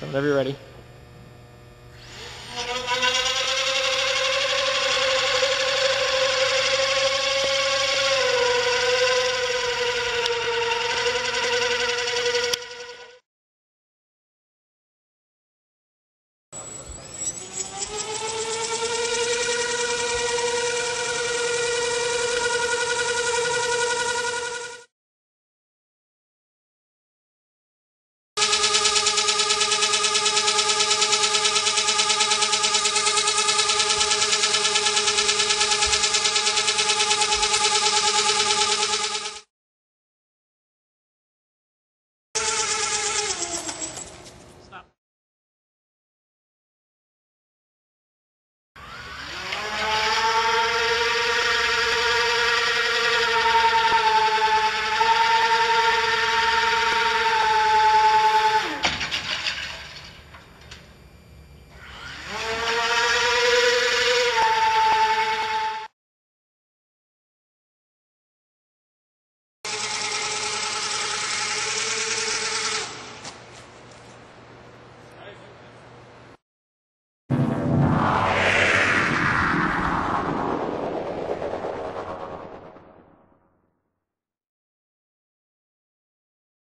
So whenever you're ready.